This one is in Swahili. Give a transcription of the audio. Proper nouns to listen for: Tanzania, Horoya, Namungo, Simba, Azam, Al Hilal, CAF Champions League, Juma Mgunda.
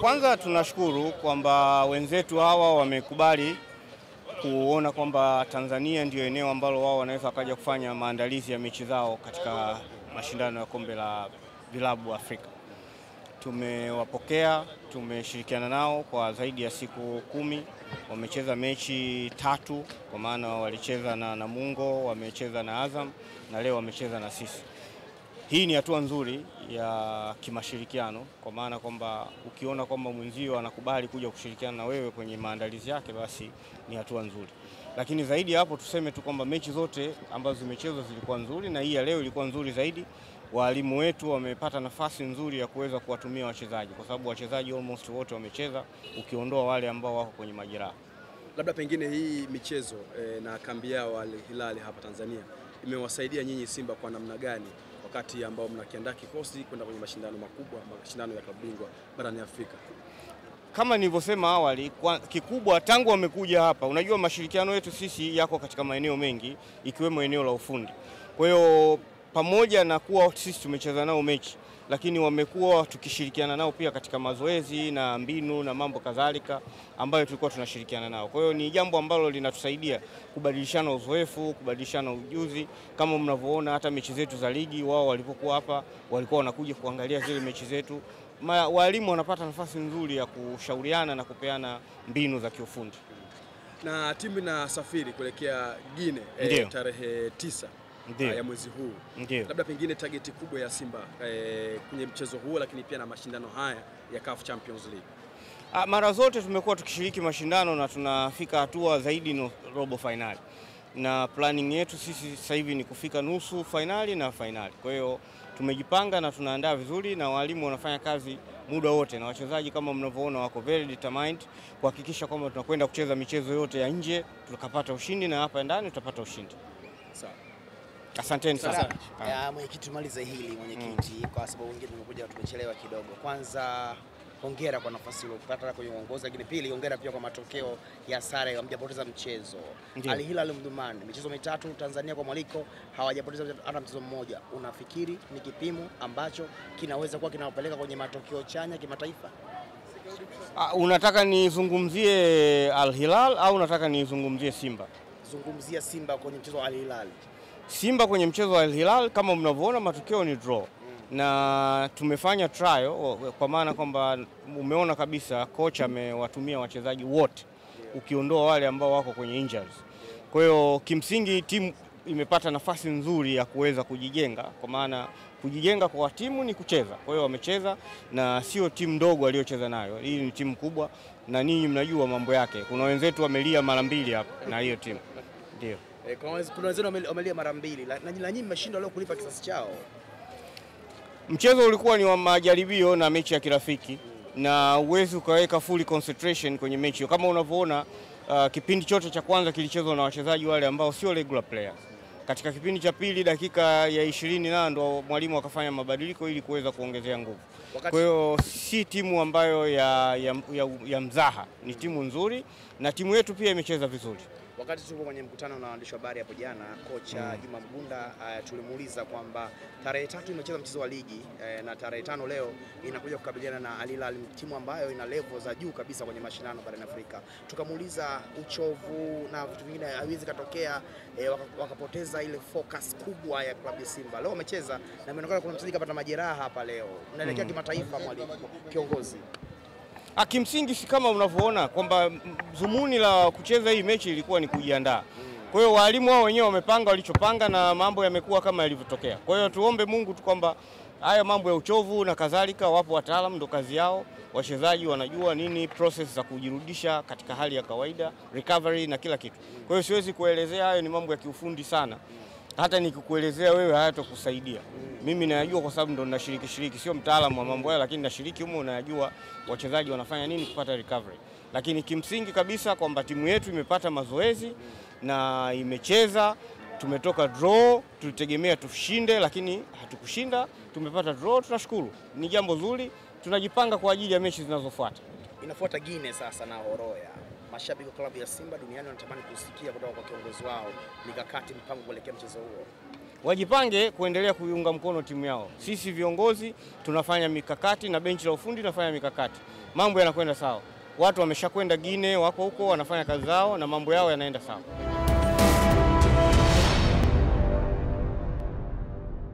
Kwanza tunashukuru kwamba wenzetu hawa wamekubali kuona kwamba Tanzania ndio eneo ambalo wao wanaweza kaja kufanya maandalizi ya mechi zao katika mashindano ya kombe la vilabu Afrika. Tumewapokea, tumeshirikiana nao kwa zaidi ya siku 10. Wamecheza mechi 3 kwa maana walicheza na Namungo, wamecheza na Azam na leo wamecheza na sisi. Hii ni hatua nzuri ya kimashirikiano kwa maana kwamba ukiona kwamba mwenzio anakubali kuja kushirikiana na wewe kwenye maandalizi yake basi ni hatua nzuri. Lakini zaidi ya hapo tuseme tu kwamba mechi zote ambazo zimechezwa zilikuwa nzuri na hii ya leo ilikuwa nzuri zaidi. Walimu wetu wamepata nafasi nzuri ya kuweza kuwatumia wachezaji kwa sababu wachezaji almost wote wamecheza ukiondoa wale ambao wako kwenye majeraha. Labda pengine hii michezo na kambi yao Al Hilal hapa Tanzania imewasaidia nyinyi Simba kwa namna gani wakati ambao mnakiandaa kikosi kwenda kwenye mashindano makubwa, mashindano ya klabu bingwa barani Afrika? Kama nilivyosema awali, kikubwa tangu wamekuja hapa, unajua mashirikiano yetu sisi yako katika maeneo mengi ikiwemo eneo la ufundi. Kwa hiyo pamoja na kuwa sisi tumecheza nao mechi, lakini wamekuwa tukishirikiana nao pia katika mazoezi na mbinu na mambo kadhalika ambayo tulikuwa tunashirikiana nao. Kwa hiyo ni jambo ambalo linatusaidia kubadilishana uzoefu, kubadilishana ujuzi. Kama mnavyoona hata mechi zetu za ligi wao walipokuwa hapa walikuwa wanakuja kuangalia zile mechi zetu. Walimu wanapata nafasi nzuri ya kushauriana na kupeana mbinu za kiufundi. Na timu inasafiri kuelekea Guinea tarehe 9. Ndiyo. Ya mwezi huu. Ndiyo. Labda pengine targeti kubwa ya Simba kwenye mchezo huu lakini pia na mashindano haya ya CAF Champions League. Mara zote tumekuwa tukishiriki mashindano na tunafika hatua zaidi na robo finali. Na planning yetu sisi sasa hivi ni kufika nusu finali na finali. Kwa hiyo tumejipanga na tunaandaa vizuri na walimu wanafanya kazi muda wote na wachezaji kama mnavyoona wako very determined kuhakikisha kwamba tunakwenda kucheza michezo yote ya nje tukapata ushindi na hapa ndani tutapata ushindi. Sawa. Asanteni sana. Mwenyekiti tumalize hili mwenyekiti kwa sababu wengine tumekuja tumechelewa kidogo. Kwanza hongera kwa nafasi uliyopata kwenye uongozi, lakini pili hongera pia kwa matokeo ya sare, hamjapoteza mchezo. Al Hilal mdhamini, michezo mitatu Tanzania kwa mwaliko hawajapoteza hata mchezo mmoja. Unafikiri ni kipimo ambacho kinaweza kuwa kinawapeleka kwenye matokeo chanya kimataifa? Unataka nizungumzie Al Hilal au unataka nizungumzie Simba? Zungumzia Simba kwenye mchezo wa Al Hilal. Simba kwenye mchezo wa Al Hilal kama mnavyoona matokeo ni draw. Na tumefanya trial kwa maana kwamba umeona kabisa kocha amewatumia wachezaji wote ukiondoa wale ambao wako kwenye injuries. Kwa hiyo kimsingi timu imepata nafasi nzuri ya kuweza kujijenga kwa maana kujijenga kwa timu ni kucheza. Kwa hiyo wamecheza na sio timu ndogo waliocheza nayo. Hii ni timu kubwa na ninyi mnajua mambo yake. Kuna wenzetu wamelia mara 2 hapa na hiyo timu. Ndio. Kuna wenzao wamelia mara 2 na nyinyi mmeshindwa leo kulipa kisasi chao. Mchezo ulikuwa ni wa majaribio na mechi ya kirafiki na uwezo ukaweka full concentration kwenye mechi. Kama unavyoona kipindi chote cha kwanza kilichezwa na wachezaji wale ambao sio regular players. Katika kipindi cha pili dakika ya 20 na ndo mwalimu akafanya mabadiliko ili kuweza kuongezea nguvu. Kwa hiyo si timu ambayo ya mzaha, ni timu nzuri na timu yetu pia imecheza vizuri. Wakati tuko kwenye mkutano na waandishi wa habari hapo jana, kocha Juma Mgunda tulimuuliza kwamba tarehe 3 imecheza mchezo wa ligi na tarehe 5 leo inakuja kukabiliana na Al Hilal, timu ambayo ina level za juu kabisa kwenye mashindano barani Afrika. Tukamuuliza uchovu na vitu vingine haiwezi katokea, wakapoteza ile focus kubwa ya klabu ya Simba. Leo wamecheza na imeonekana kuna mchezaji kapata majeraha hapa leo. Unaelekea kimataifa mwalimu kiongozi. Kimsingi si kama unavyoona kwamba dhumuni la kucheza hii mechi ilikuwa ni kujiandaa. Kwa hiyo walimu wao wenyewe wamepanga walichopanga na mambo yamekuwa kama yalivyotokea. Kwa hiyo tuombe Mungu tu kwamba haya mambo ya uchovu na kadhalika, wapo wataalamu ndo kazi yao, wachezaji wanajua nini process za kujirudisha katika hali ya kawaida, recovery na kila kitu. Kwa hiyo siwezi kuelezea, hayo ni mambo ya kiufundi sana. Hata nikikuelezea wewe hayatokusaidia. Mimi najua kwa sababu ndo nashiriki, sio mtaalamu wa mambo haya lakini nashiriki humo, najua wachezaji wanafanya nini kupata recovery. Lakini kimsingi kabisa kwamba timu yetu imepata mazoezi na imecheza, tumetoka draw, tulitegemea tushinde lakini hatukushinda, tumepata draw, tunashukuru. Ni jambo zuri, tunajipanga kwa ajili ya mechi zinazofuata. Inafuata Guinea sasa na Horoya. Mashabiki wa klabu ya Simba duniani wanatamani kusikia kutoka kwa kiongozi wao mikakati, mpango kuelekea mchezo huo. wajipange kuendelea kuiunga mkono timu yao. Sisi viongozi tunafanya mikakati na benchi la ufundi tunafanya mikakati. Mambo yanakwenda sawa. Watu wameshakwenda Guinea, wako huko wanafanya kazi zao na mambo yao yanaenda sawa.